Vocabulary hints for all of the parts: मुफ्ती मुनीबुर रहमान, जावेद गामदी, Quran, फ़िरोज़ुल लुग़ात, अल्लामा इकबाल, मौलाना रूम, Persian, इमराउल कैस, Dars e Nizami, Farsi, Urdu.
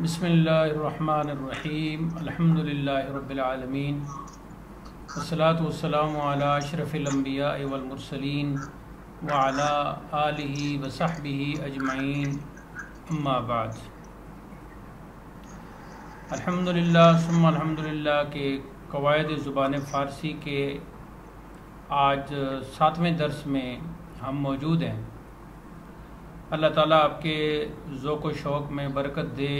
बिस्मिल्लाहिर्रहमानिर्रहीम अल्हम्दुलिल्लाहि रब्बिल आलमीन वस्सलातु वस्सलामु अला अशरफिल अंबिया वल मुरसलीन व अला आलिहि व सहबिहि अजमाइन अम्मा बाद। अल्हम्दुलिल्लाह सुम्मा अल्हम्दुलिल्लाह के कवायद ज़ुबान फ़ारसी के आज 7वें दर्स में हम मौजूद हैं। अल्लाह ताला आपके ज़ोक़ व शौक़ में बरकत दे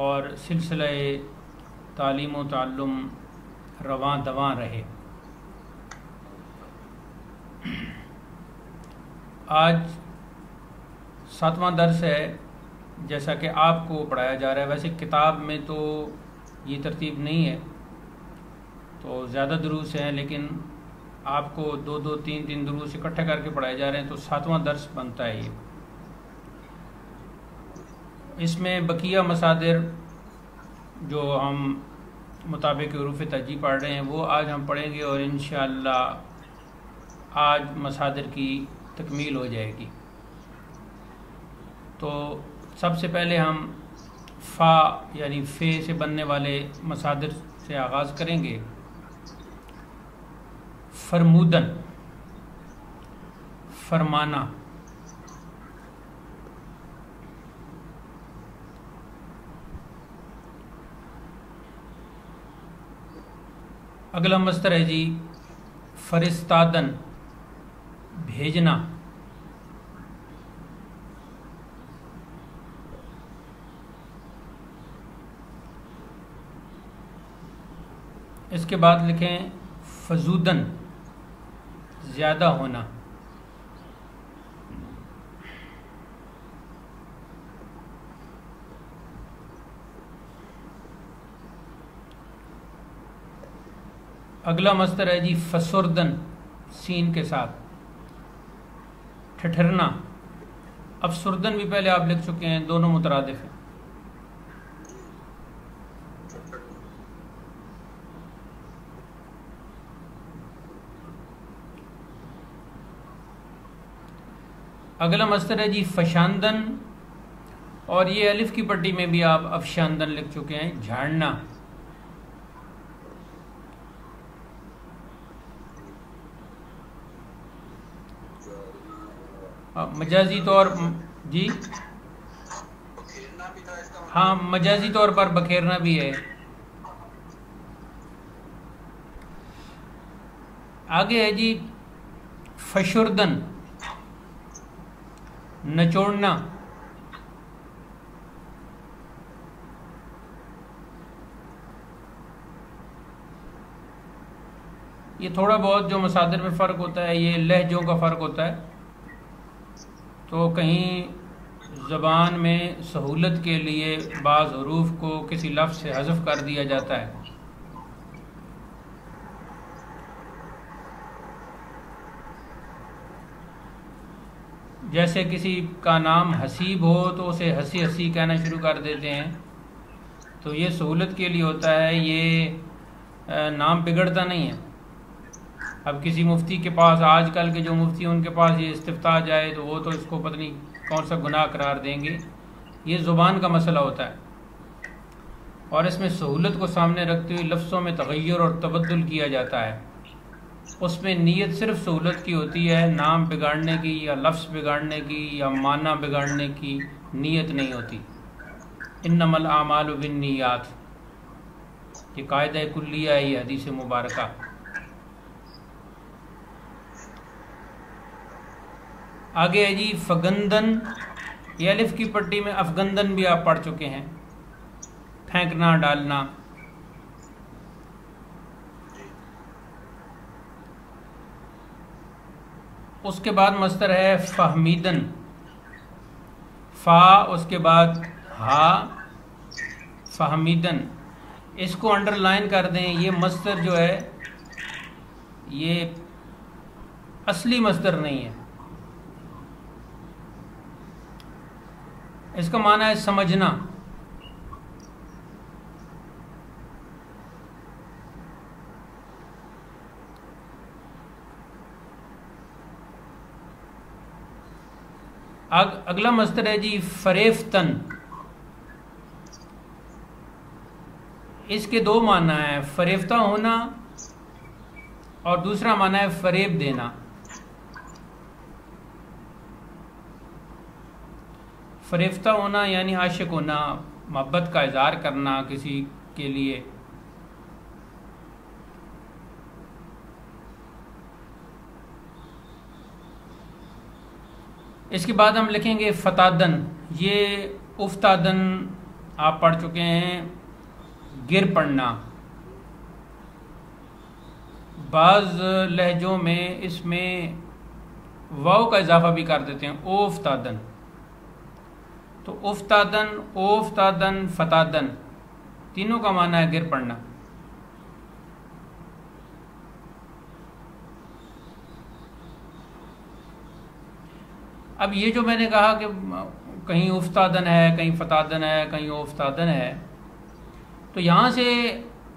और सिलसिले तालीम व ताल्लुम रवां दवां रहे। आज 7वां दर्स है जैसा कि आपको पढ़ाया जा रहा है। वैसे किताब में तो ये तरतीब नहीं है तो ज़्यादा दुरूस हैं, लेकिन आपको दो दो तीन तीन दुरूस इकट्ठे करके पढ़ाए जा रहे हैं तो 7वां दर्स बनता है ये। इसमें बकिया मसादिर जो हम मुताबिक हरूफ तजी पढ़ रहे हैं वो आज हम पढ़ेंगे और इंशाअल्लाह आज मसादिर की तकमील हो जाएगी। तो सबसे पहले हम फ़ा यानी फ़े से बनने वाले मसादिर से आगाज़ करेंगे। फरमूदन फरमाना, अगला मस्तर है जी फरिस्तादन भेजना, इसके बाद लिखें फजूदन ज्यादा होना, अगला मस्तर है जी फसुर्दन सीन के साथ ठिठरना। अफसुर्दन भी पहले आप लिख चुके हैं, दोनों मुतरादिफ हैं। अगला मस्तर है जी फशांदन और ये अलिफ की पट्टी में भी आप अफशांदन लिख चुके हैं, झाड़ना। मजाजी तौर जी हाँ मजाजी तौर पर बखेरना भी है। आगे है जी फशुर्दन नचोड़ना। ये थोड़ा बहुत जो मसादिर में फ़र्क होता है ये लहजों का फ़र्क होता है, तो कहीं ज़बान में सहूलत के लिए बाज़ हुरूफ को किसी लफ्ज़ से हज़फ कर दिया जाता है। जैसे किसी का नाम हसीब हो तो उसे हसी हसी कहना शुरू कर देते हैं, तो ये सहूलत के लिए होता है, ये नाम बिगड़ता नहीं है। अब किसी मुफ्ती के पास, आजकल के जो मुफ्ती हैं उनके पास ये इस्तिफ्ता जाए तो वो तो इसको पता नहीं कौन सा गुनाह करार देंगे। ये ज़ुबान का मसला होता है और इसमें सहूलत को सामने रखते हुए लफ्ज़ों में तग़य्युर और तबद्दुल किया जाता है। उसमें नीयत सिर्फ सहूलत की होती है, नाम बिगाड़ने की या लफ्ज़ बिगाड़ने की या माना बिगाड़ने की नीयत नहीं होती। इन्नमल आमालु बिन्नियात, ये कायदा कुल्लिया है, ये हदीस मुबारका। आगे है जी फगंदन, ये अलिफ की पट्टी में अफगंदन भी आप पढ़ चुके हैं, फेंकना डालना। उसके बाद मस्तर है फहमीदन, फा उसके बाद हा फहमीदन। इसको अंडरलाइन कर दें, ये मस्तर जो है ये असली मस्तर नहीं है। इसका माना है समझना। अगला मस्तर है जी फरेफ्तन इसके दो माना है, फरेफ्ता होना और दूसरा माना है फरेब देना। फरेफ्ता होना यानी आशिक होना, मोहब्बत का इजहार करना किसी के लिए, इसके बाद हम लिखेंगे फतादन। ये उफ्तादन आप पढ़ चुके हैं, गिर पड़ना। बाज़ लहजों में इसमें वाव का इजाफा भी कर देते हैं, ओफ्तादन। तो उफ्तादन, ओफ्तादन, फतादन तीनों का माना है गिर पड़ना। अब ये जो मैंने कहा कि कहीं उफ्तादन है, कहीं फतादन है, कहीं ओफ्तादन है, तो यहाँ से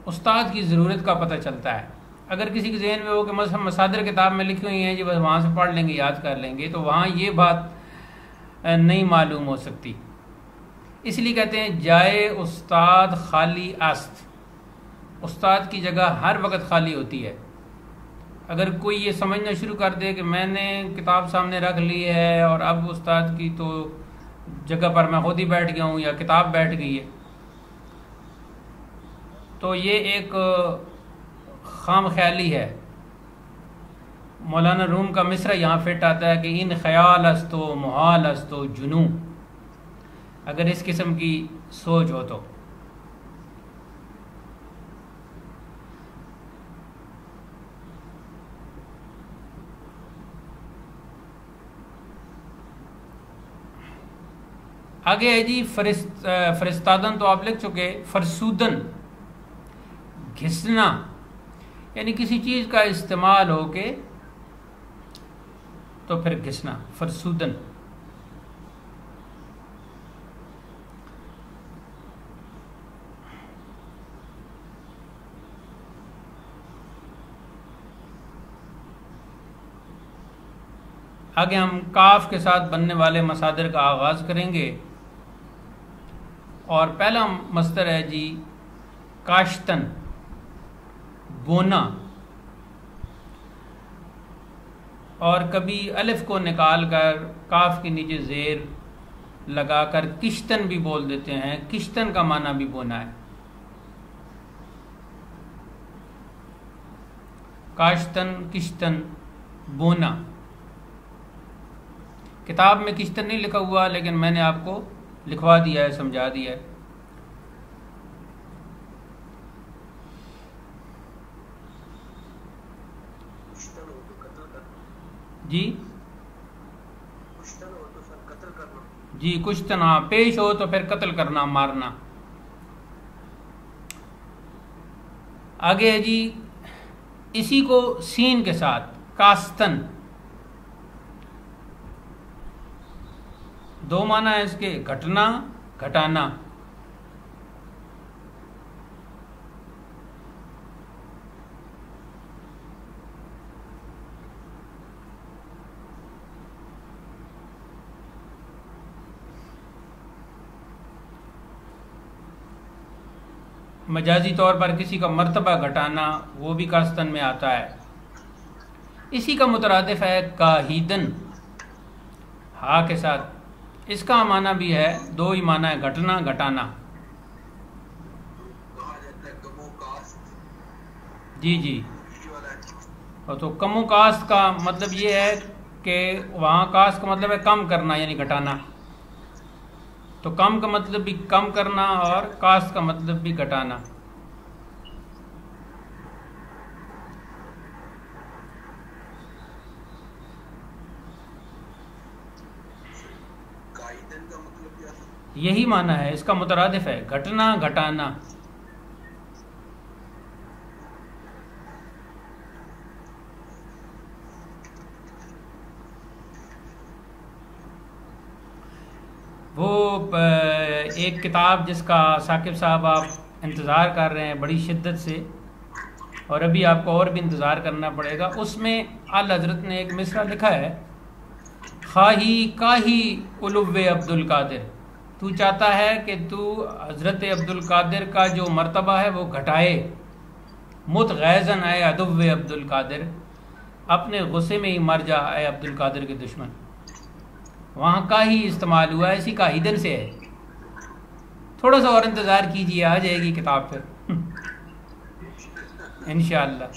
उस्ताद की ज़रूरत का पता चलता है। अगर किसी के जहन में हो कि हम मसादर किताब में लिखी हुई हैं जी, बस वहाँ से पढ़ लेंगे, याद कर लेंगे, तो वहाँ ये बात नहीं मालूम हो सकती। इसलिए कहते हैं जाए उस्ताद खाली आस्त, उस्ताद की जगह हर वक्त खाली होती है। अगर कोई ये समझना शुरू कर दे कि मैंने किताब सामने रख ली है और अब उस्ताद की तो जगह पर मैं खुद ही बैठ गया हूँ या किताब बैठ गई है, तो ये एक खाम ख्याली है। मौलाना रूम का मिसरा यहाँ फिट आता है कि इन ख्याल अस्तो मुहाल अस्तो जुनू, अगर इस किस्म की सोच हो तो। आगे है जी फरिस्तादन तो आप लिख चुके। फरसूदन घिसना, यानी किसी चीज़ का इस्तेमाल हो के तो फिर घिसना, फरसूदन। आगे हम काफ के साथ बनने वाले मसादर का आगाज़ करेंगे और पहला मस्तर है जी काश्तन, बोना। और कभी अलिफ को निकाल कर काफ के नीचे ज़ेर लगा कर किश्तन भी बोल देते हैं। किश्तन का माना भी बोना है। काश्तन, किश्तन, बोना। किताब में किश्तन नहीं लिखा हुआ, लेकिन मैंने आपको लिखवा दिया है, समझा दिया है। जी कुश्तन हो तो फिर कत्ल करना। जी कुश्तन, हाँ, पेश हो तो फिर कत्ल करना, मारना। आगे है जी इसी को सीन के साथ कास्तन। दो माना है इसके, घटना, घटाना। मजाजी तौर पर किसी का मर्तबा घटाना, वो भी कास्तन में आता है। इसी का मुतरादिफ है काहीदन, हा के साथ। इसका माना भी है, दो ही माना है, घटना, घटाना। जी जी, तो कमो कास्त का मतलब ये है कि वहाँ कास्त का मतलब है कम करना यानी घटाना। तो कम का मतलब भी कम करना और कास्त का मतलब भी घटाना। यही माना है, इसका मुतरादिफ है घटना, घटाना। वो एक किताब जिसका साकिब साहब आप इंतज़ार कर रहे हैं बड़ी शिद्दत से, और अभी आपको और भी इंतज़ार करना पड़ेगा, उसमें आला हज़रत ने एक मिसरा लिखा है, खाही काही उलुव्वे अब्दुल कादिर। तू चाहता है कि तू हज़रत अब्दुल कादिर का जो मर्तबा है वो घटाए। मुतगैज़न आए अदब अब्दुल कादिर, अपने गुस्से में ही मर जा आए अब्दुल कादिर के दुश्मन। वहाँ का ही इस्तेमाल हुआ है, इसी का ईदन से है। थोड़ा सा और इंतज़ार कीजिए, आ जाएगी किताब फिर इंशाअल्लाह।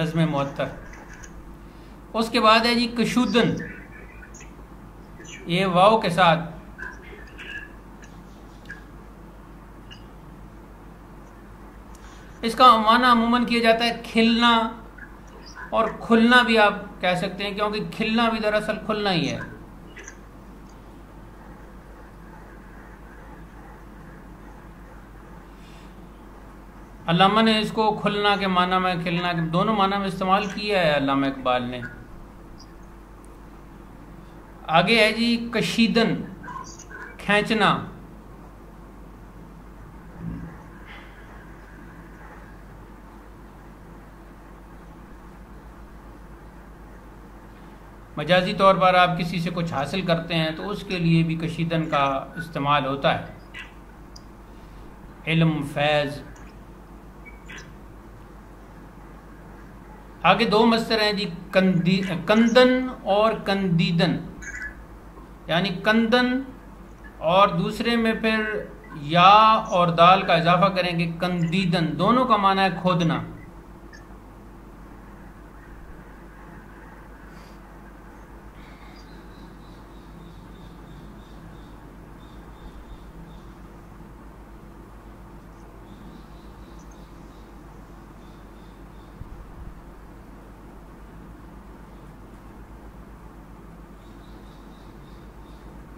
नज़्म मुअत्तर, उसके बाद है जी कशुदन, ये वाव के साथ। इसका माना अमूमन किया जाता है खिलना, और खुलना भी आप कह सकते हैं क्योंकि खिलना भी दरअसल खुलना ही है। अल्लामा ने इसको खुलना के माना में, खिलना के दोनों माना में इस्तेमाल किया है अल्लामा इकबाल ने। आगे है जी कशीदन, खींचना। मजाजी तौर पर आप किसी से कुछ हासिल करते हैं तो उसके लिए भी कशीदन का इस्तेमाल होता है। इल्म, फैज़। आगे दो मस्तर हैं जी, कंदन और कंदीदन, यानी कंदन और दूसरे में फिर या और दाल का इजाफा करेंगे कंदीदन। दोनों का माना है खोदना।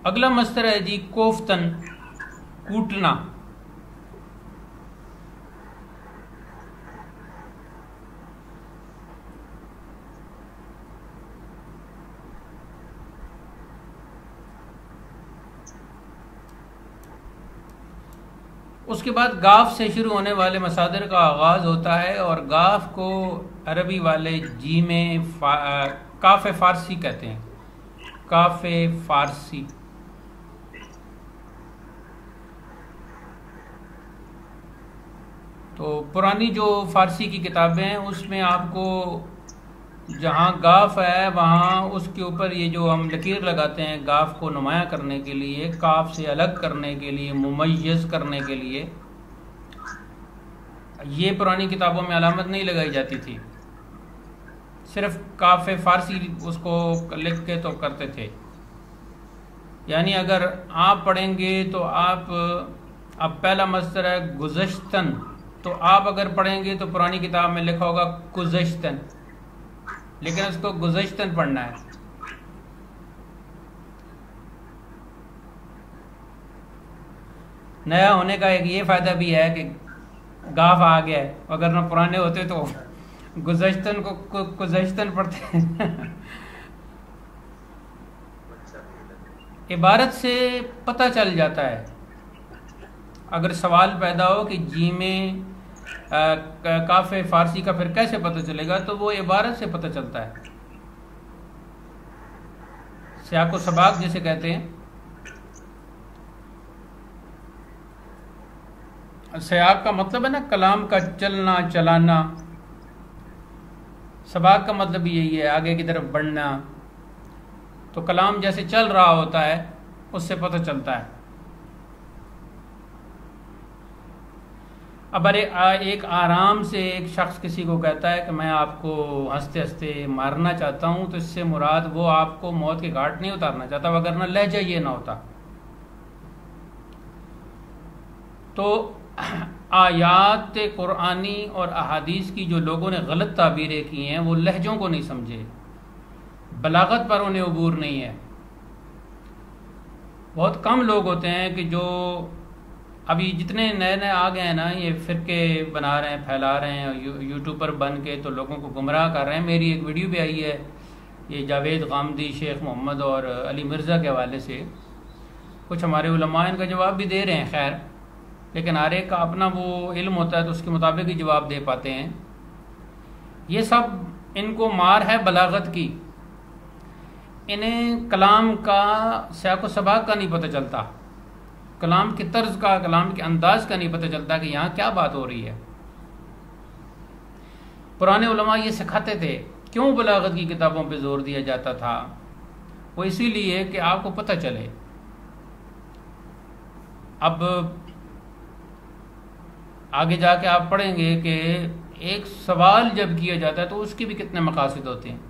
अगला मस्तर है जी कोफ्तन, कूटना। उसके बाद गाफ से शुरू होने वाले मसादर का आगाज होता है, और गाफ को अरबी वाले जी में काफ़े फारसी कहते हैं। काफ़े फारसी, तो पुरानी जो फ़ारसी की किताबें हैं उसमें आपको जहाँ गाफ है वहाँ उसके ऊपर ये जो हम लकीर लगाते हैं गाफ को नुमाया करने के लिए, काफ से अलग करने के लिए, मुमय्यज़ करने के लिए, ये पुरानी किताबों में अलामत नहीं लगाई जाती थी। सिर्फ काफ़े फ़ारसी उसको लिख के तो करते थे। यानी अगर आप पढ़ेंगे तो आप, अब पहला मस्तर है गुज़श्तन, तो आप अगर पढ़ेंगे तो पुरानी किताब में लिखा होगा गुज़श्तन, लेकिन उसको गुज़श्तन पढ़ना है। नया होने का एक ये फ़ायदा भी है कि गाफ आ गया है, अगर ना पुराने होते तो गुज़श्तन को गुज़श्तन पढ़ते। इबारत से पता चल जाता है, अगर सवाल पैदा हो कि जी में काफ़े फ़ारसी का फिर कैसे पता चलेगा, तो वो इबारत से पता चलता है। सियाको सबाक जिसे कहते हैं। सियाक का मतलब है ना कलाम का चलना, चलाना। सबाक का मतलब यही है, आगे की तरफ बढ़ना। तो कलाम जैसे चल रहा होता है उससे पता चलता है। अब अरे एक आराम से एक शख्स किसी को कहता है कि मैं आपको हंसते हंसते मारना चाहता हूँ, तो इससे मुराद वो आपको मौत के घाट नहीं उतारना चाहता, वगरना लहजा ये ना होता। तो आयात कुरानी और अहादीस की जो लोगों ने गलत ताबीरें की हैं वो लहजों को नहीं समझे, बलागत पर उन्हें अबूर नहीं है। बहुत कम लोग होते हैं कि जो अभी जितने नए नए आ गए हैं ना, ये फ़िरके बना रहे हैं, फैला रहे हैं, यूट्यूब पर बन के तो लोगों को गुमराह कर रहे हैं। मेरी एक वीडियो भी आई है ये जावेद गामदी, शेख मोहम्मद और अली मिर्ज़ा के हवाले से। कुछ हमारे उलमा इनका जवाब भी दे रहे हैं, खैर, लेकिन हर एक का अपना वो इल्म होता है तो उसके मुताबिक ही जवाब दे पाते हैं। ये सब इनको मार है बलागत की, इन्हें कलाम का सयाको सबाक का नहीं पता चलता, कलाम के तर्ज का, कलाम के अंदाज का नहीं पता चलता कि यहाँ क्या बात हो रही है। पुराने उलमा ये सिखाते थे। क्यों बलागत की किताबों पे जोर दिया जाता था? वो इसीलिए कि आपको पता चले। अब आगे जाके आप पढ़ेंगे कि एक सवाल जब किया जाता है तो उसके भी कितने मकासद होते हैं।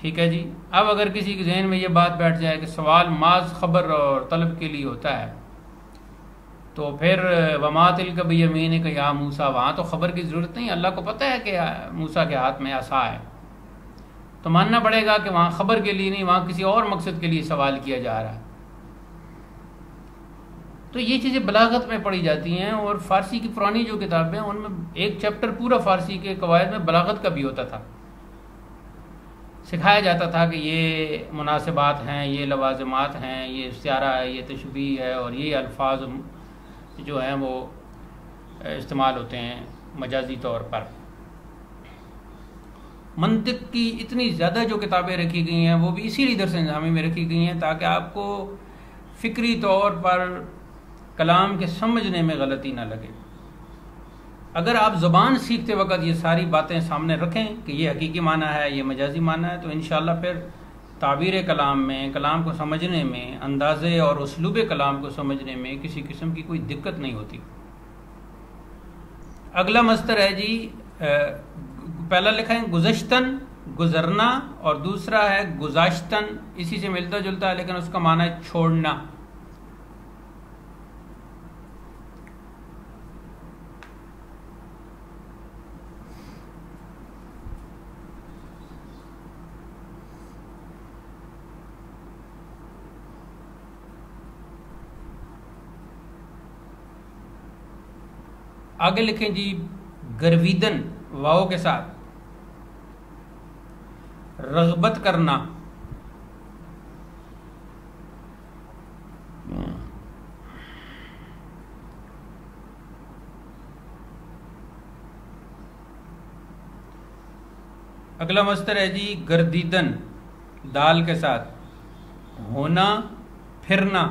ठीक है जी। अब अगर किसी के जहन में ये बात बैठ जाए कि सवाल माज खबर और तलब के लिए होता है, तो फिर वमा तिलका बियमीनिक या मूसा, वहाँ तो खबर की ज़रूरत नहीं, अल्लाह को पता है कि मूसा के हाथ में आसा है। तो मानना पड़ेगा कि वहाँ खबर के लिए नहीं, वहाँ किसी और मकसद के लिए सवाल किया जा रहा है। तो ये चीज़ें बलागत में पढ़ी जाती हैं। और फ़ारसी की पुरानी जो किताबें हैं उनमें एक चैप्टर पूरा फ़ारसी के कवायद में बलागत का भी होता था। सिखाया जाता था कि ये मुनासिबात हैं, ये लवाजमात हैं, ये इस्तिआरा है, ये तशबीह है, और ये अल्फाज जो हैं वो इस्तेमाल होते हैं मजाजी तौर पर। मंतिक की इतनी ज़्यादा जो किताबें रखी गई हैं वो भी इसीलिए दर्स निज़ामी में रखी गई हैं ताकि आपको फ़िक्री तौर पर कलाम के समझने में गलती ना लगे। अगर आप ज़बान सीखते वक्त ये सारी बातें सामने रखें कि ये हकीकी माना है, ये मजाजी माना है, तो इंशाअल्लाह फिर ताबीर कलाम में, कलाम को समझने में, अंदाज़े और उसलूब कलाम को समझने में किसी किस्म की कोई दिक्कत नहीं होती। अगला मस्तर है जी, पहला लिखा है गुज़श्तन, गुज़रना, और दूसरा है गुज़ाश्तन, इसी से मिलता जुलता है लेकिन उसका माना है छोड़ना। आगे लिखें जी गर्वीदन, वाओ के साथ, रगबत करना, अगला मस्तर है जी गर्दीदन, दाल के साथ, होना, फिरना,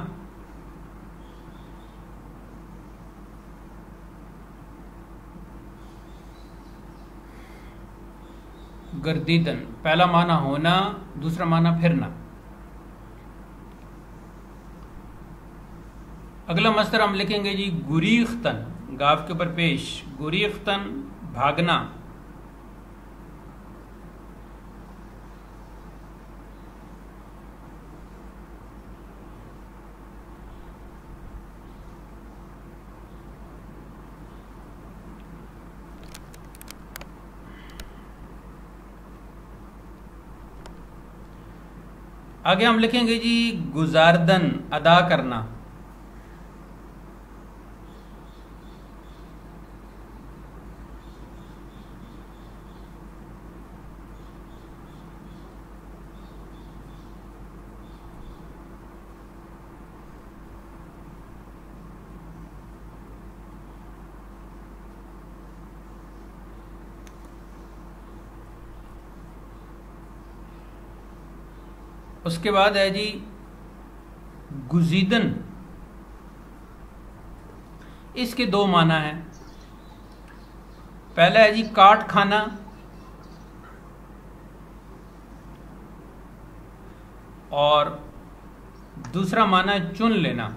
गर्दीदन, पहला माना होना, दूसरा माना फिरना। अगला मस्तर हम लिखेंगे जी गुरीख्तन, गाव के ऊपर पेश, गुरीख्तन भागना, आगे हम लिखेंगे जी गुजारदन, अदा करना, उसके बाद है जी गुजीदन, इसके दो माना है, पहला है जी काट खाना, और दूसरा माना है चुन लेना।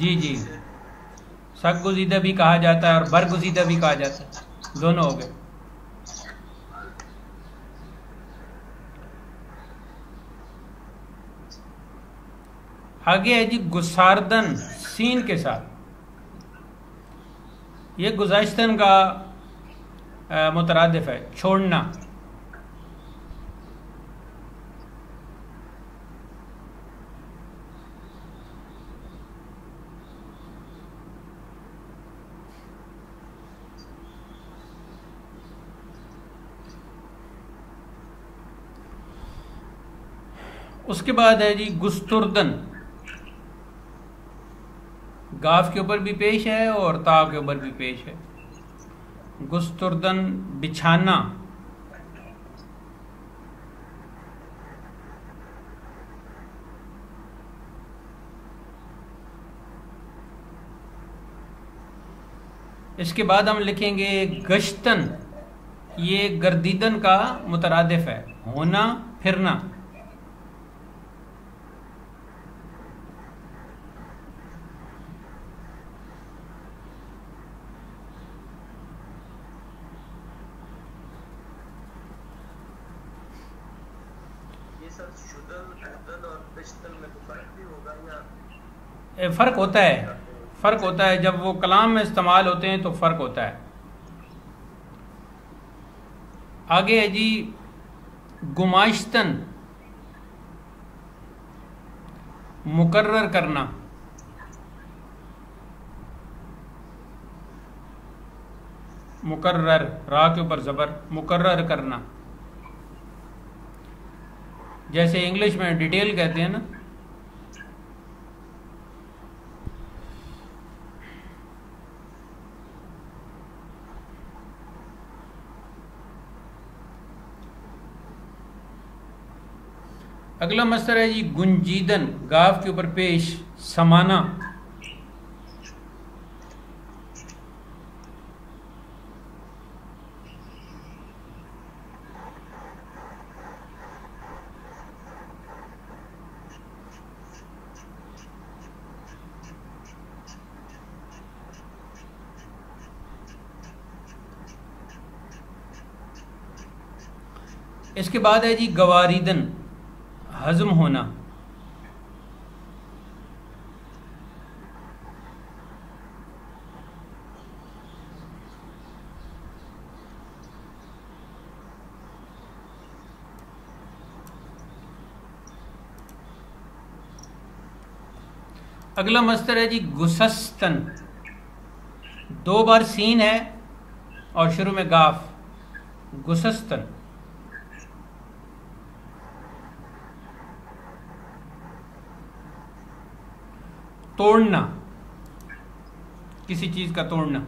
जी जी, शक गुजीदा भी कहा जाता है और बर गुजीदा भी कहा जाता है, दोनों हो गए। आगे है जी गुसारदन, सीन के साथ, ये गुजाश्तन का मुतरादिफ है, छोड़ना। उसके बाद है जी गुस्तुर्दन, गाफ के ऊपर भी पेश है और ता के ऊपर भी पेश है। गुस्तुर्दन बिछाना, इसके बाद हम लिखेंगे गश्तन, ये गर्दीदन का मुतरादिफ है, होना फिरना। फर्क होता है, फ़र्क होता है, जब वो कलाम में इस्तेमाल होते हैं तो फ़र्क होता है। आगे है जी गुमाश्तन, मुकर्रर करना। मुकर्रर, रा के ऊपर ज़बर, मुकर्रर करना, जैसे इंग्लिश में डिटेल कहते हैं ना। अगला मसला है जी गुंजीदन, गाफ के ऊपर पेश, समाना। इसके बाद है जी गवारीदन, हजम होना। अगला मस्तर है जी गुसस्तन, दो बार सीन है और शुरू में गाफ, गुसस्तन। तोड़ना, किसी चीज का तोड़ना।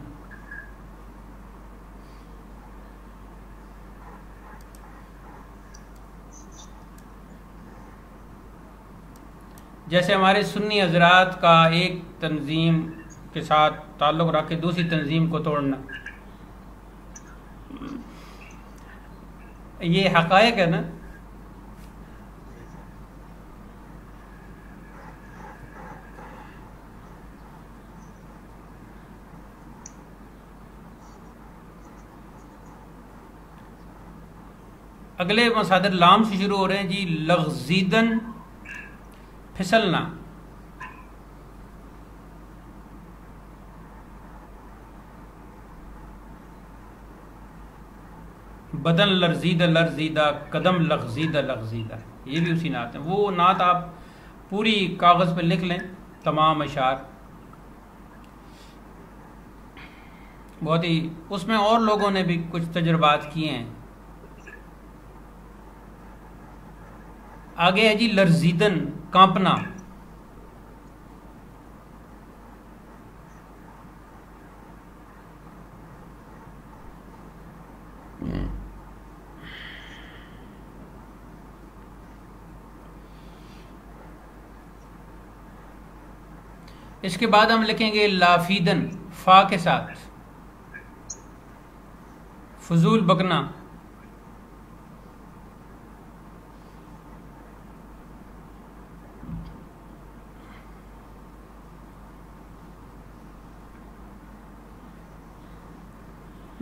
जैसे हमारे सुन्नी हजरात का एक तंजीम के साथ ताल्लुक रख के दूसरी तंजीम को तोड़ना, ये हकायक है ना। अगले मसादर लाम से शुरू हो रहे हैं जी, लग़ज़ीदन, फिसलना। बदन लरजीदा लरजीदा, कदम लग़ज़ीदा लग़ज़ीदा, ये भी उसी नात है। वो नात आप पूरी कागज़ पर लिख लें, तमाम अशार, बहुत ही उसमें और लोगों ने भी कुछ तजुर्बात किए हैं। आगे है जी लरजीदन, कांपना। इसके बाद हम लिखेंगे लाफीदन, फा के साथ, फजूल बकना।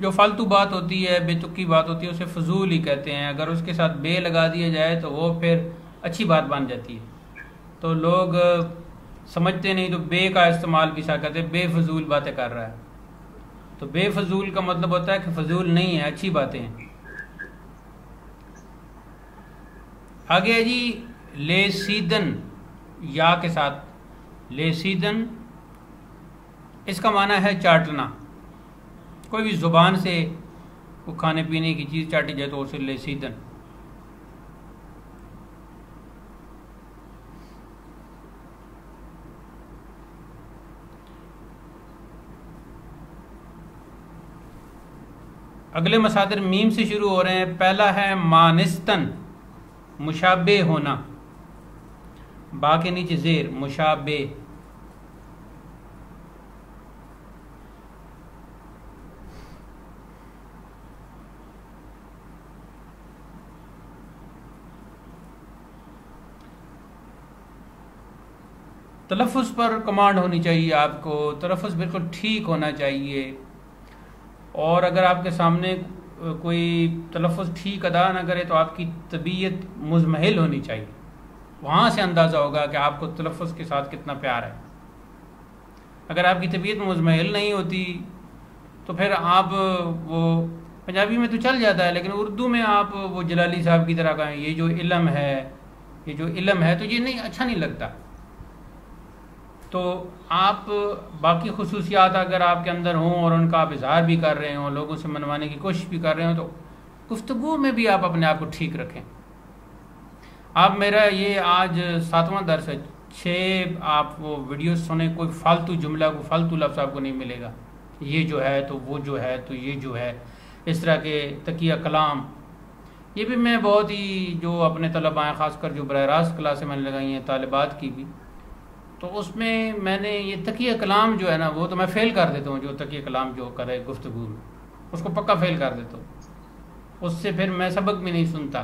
जो फालतू बात होती है, बेतुकी बात होती है, उसे फजूल ही कहते हैं। अगर उसके साथ बे लगा दिया जाए तो वो फिर अच्छी बात बन जाती है, तो लोग समझते नहीं, तो बे का इस्तेमाल भी साथ करते, बेफजूल बातें कर रहा है। तो बेफजूल का मतलब होता है कि फजूल नहीं है, अच्छी बातें हैं। आगे है जी लेसीदन, या के साथ, लेसीदन। इसका माना है चाटना, कोई भी ज़ुबान से वो खाने पीने की चीज़ चाटी जाए तो उसे लेसीदन। अगले मसादिर मीम से शुरू हो रहे हैं। पहला है मानिस्तन, मुशाबे होना, बा के नीचे जेर, मुशाबे। तलफ़ुज़ पर कमांड होनी चाहिए आपको, तलफ़ुज़ बिल्कुल ठीक होना चाहिए। और अगर आपके सामने कोई तलफ़ुज़ ठीक अदा ना करे तो आपकी तबीयत मुज़महिल होनी चाहिए, वहाँ से अंदाज़ा होगा कि आपको तलफ़ुज़ के साथ कितना प्यार है। अगर आपकी तबीयत मुज़महिल नहीं होती तो फिर आप वो पंजाबी में तो चल जाता है, लेकिन उर्दू में आप वो जलाली साहब की तरह का ये जो इलम है, ये जो इलम है, तो ये नहीं अच्छा नहीं लगता। तो आप बाकी खसूसियात अगर आपके अंदर हों और उनका आप इजहार भी कर रहे हों, लोगों से मनवाने की कोशिश भी कर रहे हों, तो गुफ्तगू में भी आप अपने आप को ठीक रखें। आप मेरा ये आज 7वां दर्स है, 6 आप वो वीडियो सुने, कोई फालतू जुमला, कोई फालतू लफ्ज़ आपको नहीं मिलेगा। ये जो है तो वो जो है तो ये जो है, इस तरह के तकिया कलाम, ये भी मैं बहुत ही जो अपने तलबाएँ ख़ासकर जो बरह रास्त क्लासें मैंने लगाई हैं तालिबात की भी, तो उसमें मैंने ये तकिया कलाम जो है ना वो तो मैं फ़ेल कर देता हूँ। जो तकिया कलाम जो करे गुफ्तगू में उसको पक्का फ़ेल कर देता हूँ, उससे फिर मैं सबक भी नहीं सुनता,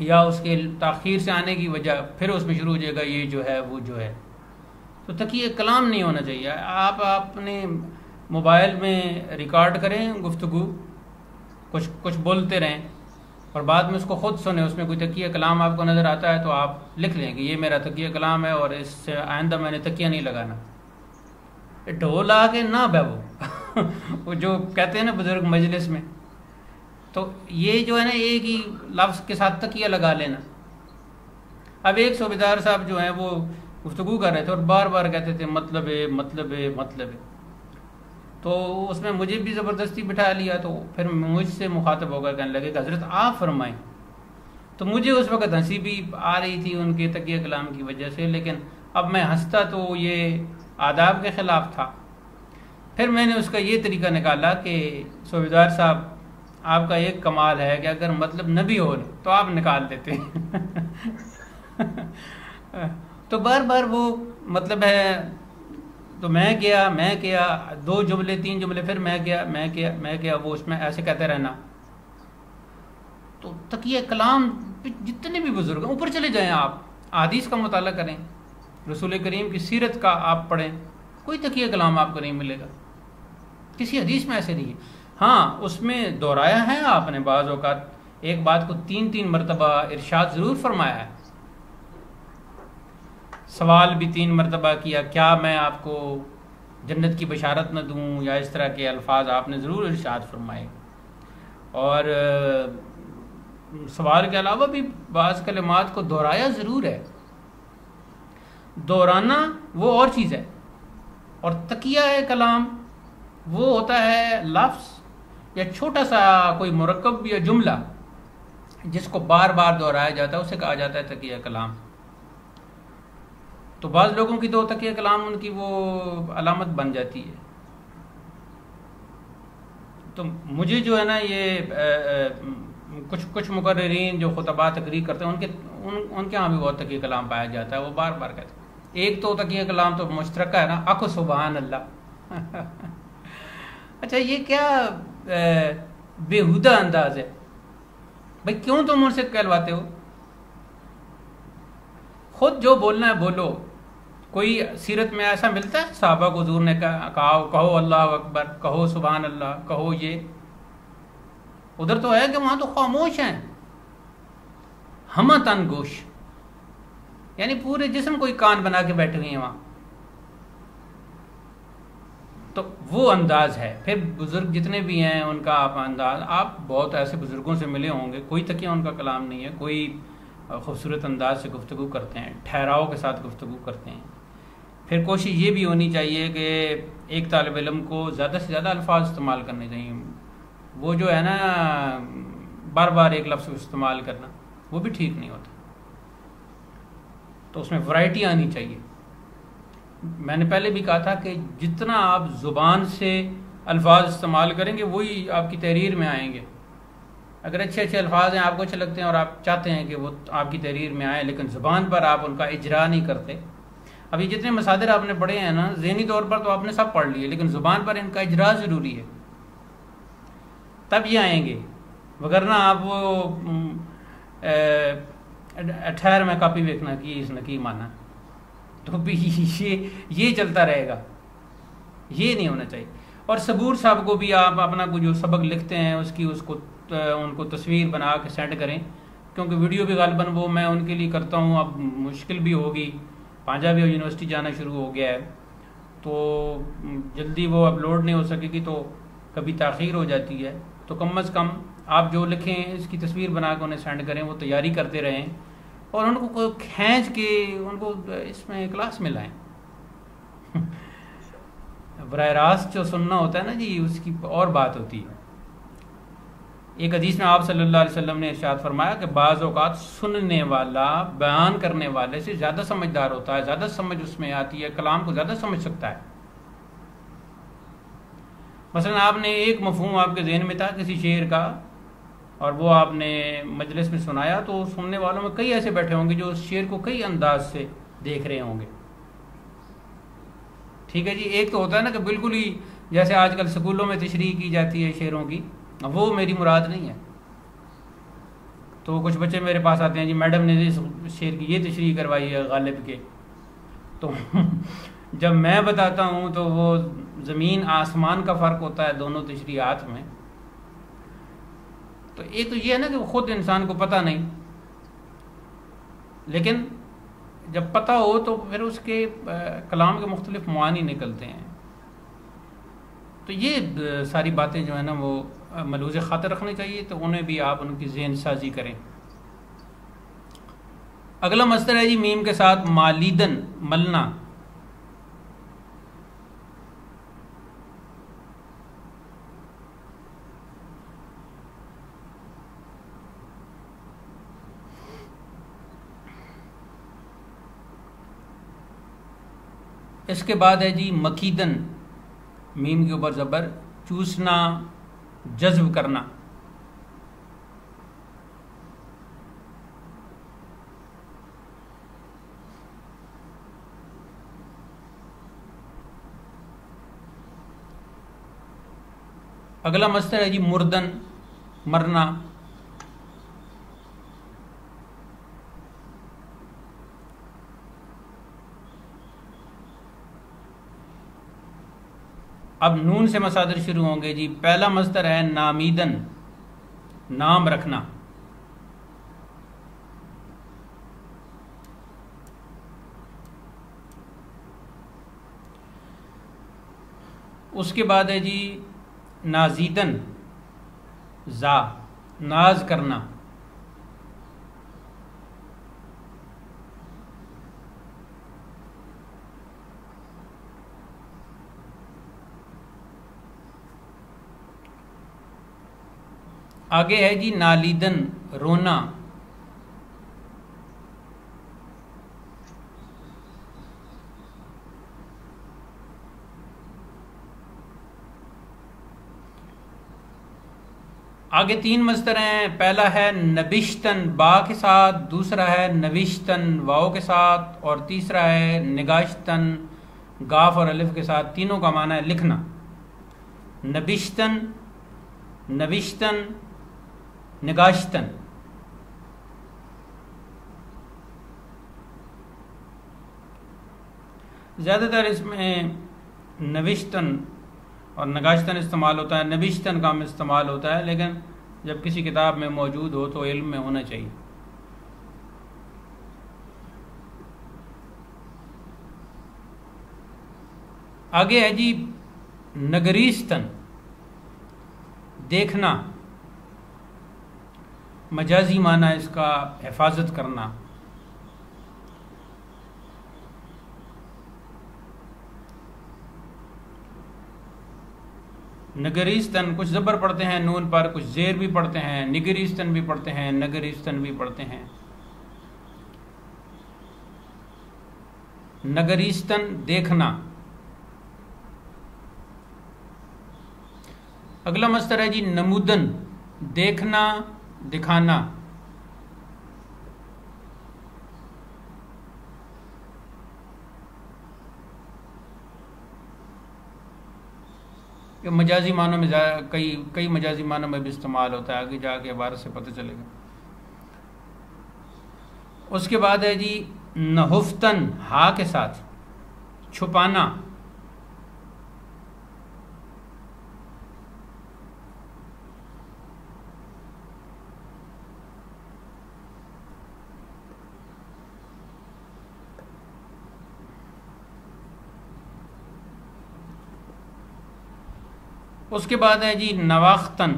या उसके ताखीर से आने की वजह फिर उसमें शुरू हो जाएगा ये जो है वो जो है। तो तकिया कलाम नहीं होना चाहिए। आप अपने मोबाइल में रिकॉर्ड करें गुफ्तगू, कुछ बोलते रहें और बाद में उसको ख़ुद सुने, उसमें कोई तकिया कलाम आपको नज़र आता है तो आप लिख लें कि ये मेरा तकिया कलाम है और इससे आइंदा मैंने तकिया नहीं लगाना। ढोल आके ना बहबो वो जो कहते हैं ना बुज़ुर्ग मजलिस में, तो ये जो है ना एक ही लफ्ज़ के साथ तकिया लगा लेना। अब एक सूबेदार साहब जो हैं वो गुफ्तगू कर रहे थे और बार बार कहते थे मतलब है मतलब है मतलब है, तो उसमें मुझे भी ज़बरदस्ती बिठा लिया। तो फिर मुझसे मुखातब होकर कहने लगे कि हज़रत आप फरमाएं। तो मुझे उस वक़्त हंसी भी आ रही थी उनके तकिया कलाम की वजह से, लेकिन अब मैं हंसता तो ये आदाब के ख़िलाफ़ था। फिर मैंने उसका ये तरीका निकाला कि सूबेदार साहब आपका एक कमाल है कि अगर मतलब न भी हो तो आप निकाल देते हैं तो बार बार वो मतलब है, तो मैं गया 2 जुमले 3 जुमले फिर मैं गया मैं गया मैं गया, वो उसमें ऐसे कहते रहना। तो तकिया कलाम जितने भी बुज़ुर्ग हैं ऊपर चले जाएं, आप हदीस का मुताला करें, रसूल करीम की सीरत का आप पढ़ें, कोई तकिया कलाम आपको नहीं मिलेगा किसी हदीस में ऐसे नहीं है। हाँ, उसमें दोहराया है आपने बाज़ औक़ात एक बात को 3-3 मरतबा इरशाद ज़रूर फरमाया है, सवाल भी 3 मरतबा किया, क्या मैं आपको जन्नत की बशारत न दूँ, या इस तरह के अल्फाज आपने ज़रूर इरशाद फरमाए। और सवाल के अलावा भी बाज़ कलिमात को दोहराया ज़रूर है, दोहराना वो और चीज़ है। और तकिया कलाम वो होता है लफ्ज़ या छोटा सा कोई मरकब या जुमला जिसको बार बार दोहराया जाता है, उसे कहा जाता है तकिया कलाम। तो बाज़ लोगों की तो तकिया कलाम उनकी वो अलामत बन जाती है। तो मुझे जो है ना ये कुछ मुकर्रिरीन जो खुतबा तकरीर करते हैं उनके यहाँ भी बहुत तकिया कलाम पाया जाता है, वो बार बार कहते हैं। एक तो तकिया कलाम तो मुश्तरका है ना, अको सुबहान अल्लाह अच्छा ये क्या बेहुदा अंदाज है भाई, क्यों तुम उनसे कहलवाते हो? खुद जो बोलना है बोलो। कोई सीरत में ऐसा मिलता है सहाबा को हुजूर ने कहा कहो अल्लाह अकबर, कहो सुबहान अल्लाह, कहो ये? उधर तो है कि वहाँ तो खामोश हैं, हम तन गोश, यानी पूरे जिस्म कोई कान बना के बैठे हुए हैं वहाँ। तो वो अंदाज है। फिर बुज़ुर्ग जितने भी हैं उनका आप अंदाज, आप बहुत ऐसे बुज़ुर्गों से मिले होंगे कोई तकिया उनका कलाम नहीं है, कोई खूबसूरत अंदाज से गुफ्तगू करते हैं, ठहराव के साथ गुफ्तगू करते हैं। फिर कोशिश ये भी होनी चाहिए कि एक तालिब इल्म को ज़्यादा से ज़्यादा अल्फाज इस्तेमाल करने चाहिए। वो जो है ना बार बार एक लफ्ज़ इस्तेमाल करना वो भी ठीक नहीं होता, तो उसमें वैरायटी आनी चाहिए। मैंने पहले भी कहा था कि जितना आप ज़ुबान से अल्फाज इस्तेमाल करेंगे वही आपकी तहरीर में आएंगे। अगर अच्छे अच्छे अल्फाज हैं, आपको अच्छे लगते हैं और आप चाहते हैं कि वो आपकी तहरीर में आए, लेकिन ज़ुबान पर आप उनका इजरा नहीं करते। अब ये जितने मसादिर आपने पढ़े हैं ना, ज़हनी तौर पर तो आपने सब पढ़ लिए, लेकिन ज़ुबान पर इनका इजरा ज़रूरी है, तब ये आएंगे। वगरना आप वो ठहर में कापी देखना कि इसने की माना, तो भी ये चलता रहेगा, ये नहीं होना चाहिए। और सबूर साहब को भी आप अपना कुछ जो सबक लिखते हैं उसकी उनको तस्वीर बना के सेंड करें, क्योंकि वीडियो भी गालिबन वो मैं उनके लिए करता हूँ। अब मुश्किल भी होगी, पंजाबी यूनिवर्सिटी जाना शुरू हो गया है तो जल्दी वो अपलोड नहीं हो सकेगी, तो कभी ताख़ीर हो जाती है। तो कम से कम आप जो लिखें इसकी तस्वीर बना के उन्हें सेंड करें, वो तैयारी करते रहें और उनको खींच के उनको इसमें क्लास में लाएँ। बराह रास्त जो सुनना होता है ना जी, उसकी और बात होती है। एक हदीस में आप सल्लल्लाहु अलैहि वसल्लम ने इरशाद फरमाया कि बाज़ औक़ात सुनने वाला बयान करने वाले से ज़्यादा समझदार होता है, ज़्यादा समझ उसमें आती है, कलाम को ज़्यादा समझ सकता है। मसलन आपने एक मफ़हूम आपके जहन में था किसी शेर का और वो आपने मजलिस में सुनाया, तो सुनने वालों में कई ऐसे बैठे होंगे जो उस शेर को कई अंदाज से देख रहे होंगे। ठीक है जी, एक तो होता है ना कि बिल्कुल ही जैसे आजकल स्कूलों में तशरीह की जाती है शेरों की, वो मेरी मुराद नहीं है। तो कुछ बच्चे मेरे पास आते हैं जी, मैडम ने इस शेर की ये तशरीह करवाई है गालिब के, तो जब मैं बताता हूँ तो वो ज़मीन आसमान का फ़र्क होता है दोनों तशरीहात में। तो एक तो ये है ना कि ख़ुद इंसान को पता नहीं, लेकिन जब पता हो तो फिर उसके कलाम के मुख्तलिफ मानी निकलते हैं। तो ये सारी बातें जो है ना वो मलूज़ ख़ातर रखनी चाहिए, तो उन्हें भी आप उनकी ज़हन साजी करें। अगला मसला है जी मीम के साथ मालिदन, मलना। इसके बाद है जी मकीदन, मीम के ऊपर ज़बर, चूसना, जज्ब करना। अगला मसला है जी मुर्दन, मरना। अब नून से मसादिर शुरू होंगे जी। पहला मस्दर है नामीदन, नाम रखना। उसके बाद है जी नाजीदन, जा, नाज करना। आगे है जी नालीदन, रोना। आगे तीन मस्तर हैं। पहला है नबिश्तन, बा के साथ, दूसरा है नविश्तन, वाओ के साथ, और तीसरा है निगाश्तन, गाफ और अलिफ के साथ। तीनों का माना है लिखना। नबिश्तन, नविश्तन, निगाश्तन। ज़्यादातर इसमें नविश्तन और नगाश्तन इस्तेमाल होता है, नविश्तन का इस्तेमाल होता है, लेकिन जब किसी किताब में मौजूद हो तो इल्म में होना चाहिए। आगे है जी नगरीस्तन, देखना, मजाजी माना इसका हिफाजत करना। नगरीस्तन, कुछ ज़बर पढ़ते हैं नून पर, कुछ ज़ेर भी पढ़ते हैं, निगरीस्तन भी पढ़ते हैं, नगरीस्तन भी पढ़ते हैं। नगरीस्तन देखना। अगला मस्तर है जी नमूदन, देखना दिखाना। ये मजाजी मानों में कई मजाजी मानों में भी इस्तेमाल होता है, आगे जाके इबारत से पता चलेगा। उसके बाद है जी नहुफ्तन, हा के साथ छुपाना। उसके बाद है जी नवाख्तन,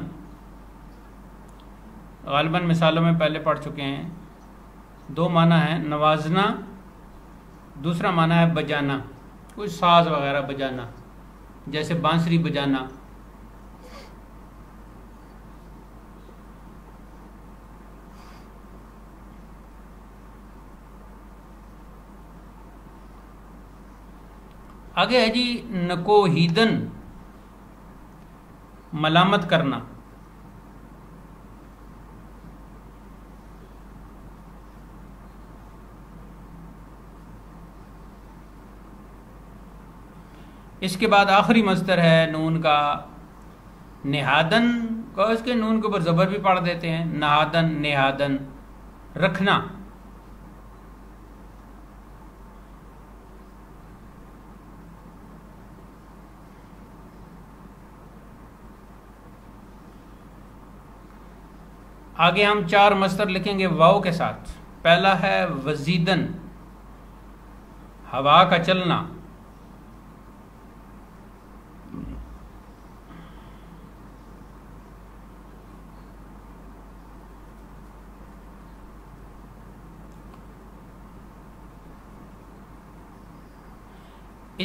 गालिबन मिसालों में पहले पढ़ चुके हैं। दो माना है नवाजना, दूसरा माना है बजाना, कुछ साज वगैरह बजाना, जैसे बांसुरी बजाना। आगे है जी नकोहीदन, मलामत करना। इसके बाद आखिरी मस्तर है नून का नेहादन का, इसके नून के ऊपर जबर भी पढ़ देते हैं, नहादन नेहादन, रखना। आगे हम चार मस्तर लिखेंगे वाव के साथ। पहला है वजीदन, हवा का चलना।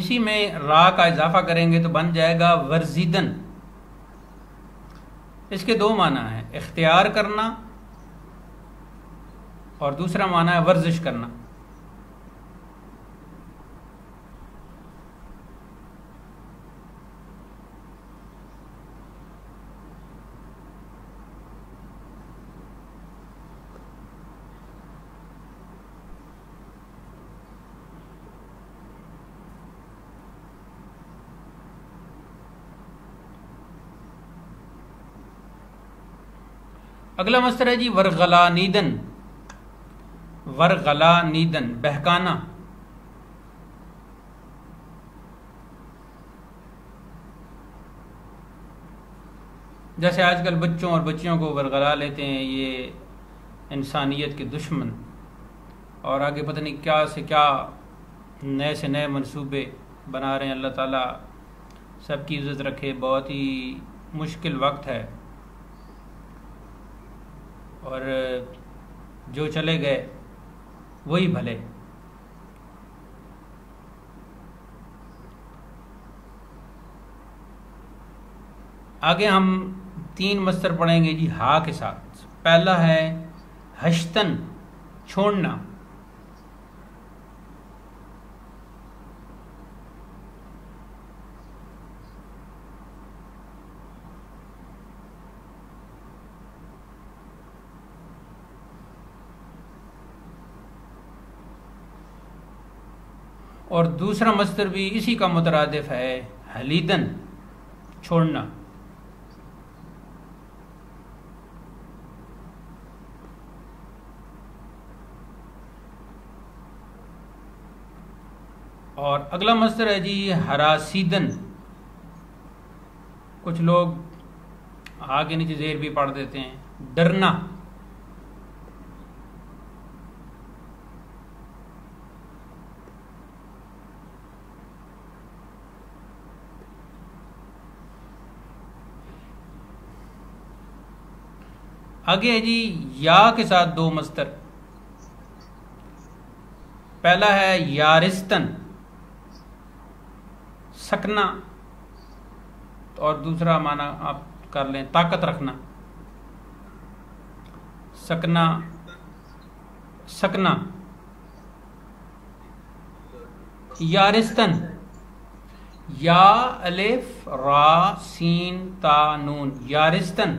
इसी में रा का इजाफा करेंगे तो बन जाएगा वर्जीदन। इसके दो माना है, इख्तियार करना और दूसरा माना है वर्जिश करना। अगला मस्तर है जी वरगलानीदन, वरगलानीदन, बहकाना। जैसे आजकल बच्चों और बच्चियों को वरगला लेते हैं, ये इंसानियत के दुश्मन। और आगे पता नहीं क्या से क्या नए से नए मंसूबे बना रहे हैं। अल्लाह ताला सबकी इज्जत रखे। बहुत ही मुश्किल वक्त है और जो चले गए वही भले। आगे हम तीन मस्तर पढ़ेंगे जी हा के साथ। पहला है हश्तन, छोड़ना। और दूसरा मस्तर भी इसी का मुतरादिफ है, हलीदन, छोड़ना। और अगला मस्तर है जी हरासीदन। कुछ लोग आगे नीचे ज़ेर भी पढ़ देते हैं, डरना। आगे है जी या के साथ दो मस्तर। पहला है यारिस्तन, सकना, और दूसरा माना आप कर लें ताकत रखना। सकना, सकना, यारिस्तन। या अलिफ रा सीन ता नून यारिस्तन,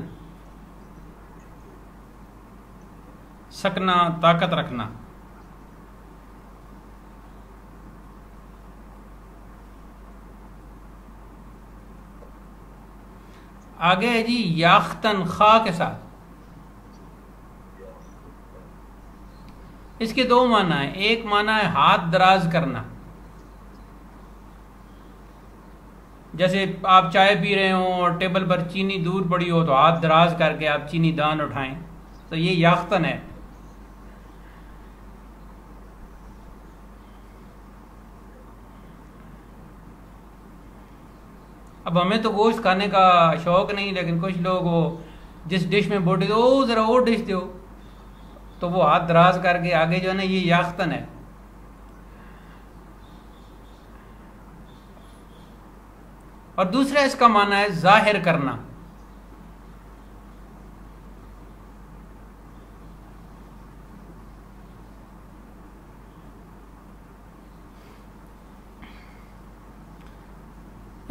सकना ताकत रखना। आगे है जी याख्तन खा के साथ। इसके दो माना है, एक माना है हाथ दराज करना, जैसे आप चाय पी रहे हो और टेबल पर चीनी दूर पड़ी हो तो हाथ दराज करके आप चीनी दान उठाएं, तो ये याख्तन है। अब हमें तो गोश्त खाने का शौक नहीं, लेकिन कुछ लोग वो जिस डिश में बोटे दो जरा वो डिश दो, तो वो हाथ दराज करके आगे जो है ना, ये याख्तन है। और दूसरा इसका माना है जाहिर करना,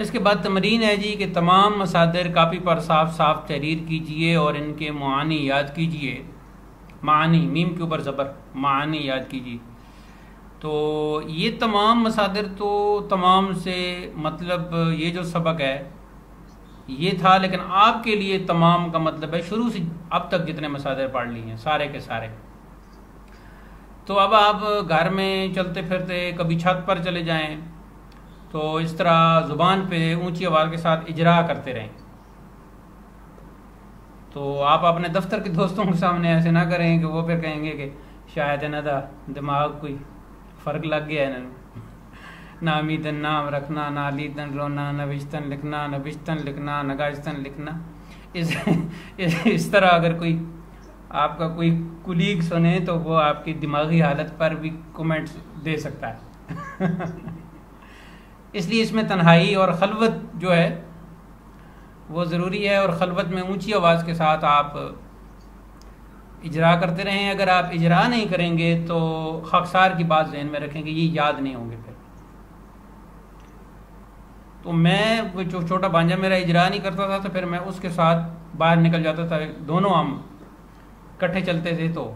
इसके बाद तमरीन है जी कि तमाम मसादिर कापी पर साफ साफ तहरीर कीजिए और इनके मानी याद कीजिए। मानी मीम के ऊपर ज़बर, मानी याद कीजिए। तो ये तमाम मसादिर, तो तमाम से मतलब ये जो सबक है ये था, लेकिन आपके लिए तमाम का मतलब है शुरू से अब तक जितने मसादिर पढ़ लिए हैं सारे के सारे। तो अब आप घर में चलते फिरते कभी छत पर चले जाएं तो इस तरह ज़ुबान पे ऊंची आवाज़ के साथ इजरा करते रहें। तो आप अपने दफ्तर के दोस्तों के सामने ऐसे ना करें कि वो फिर कहेंगे कि शायद है ना था दिमाग कोई फ़र्क लग गया है ना। नामीदन नाम रखना, ना अलीदन रोना, न बिश्तन लिखना, न बिश्तन लिखना, न गाश्तन लिखना। इस तरह अगर कोई आपका कोई कुलीग सुने तो वो आपकी दिमागी हालत पर भी कमेंट्स दे सकता है। इसलिए इसमें तन्हाई और खलवत जो है वो ज़रूरी है, और खलवत में ऊंची आवाज़ के साथ आप इजरा करते रहें। अगर आप इजरा नहीं करेंगे तो खकसार की बात जहन में रखेंगे, ये याद नहीं होंगे फिर। तो मैं वो छोटा भांजा मेरा इजरा नहीं करता था, तो फिर मैं उसके साथ बाहर निकल जाता था, दोनों हम इकट्ठे चलते थे। तो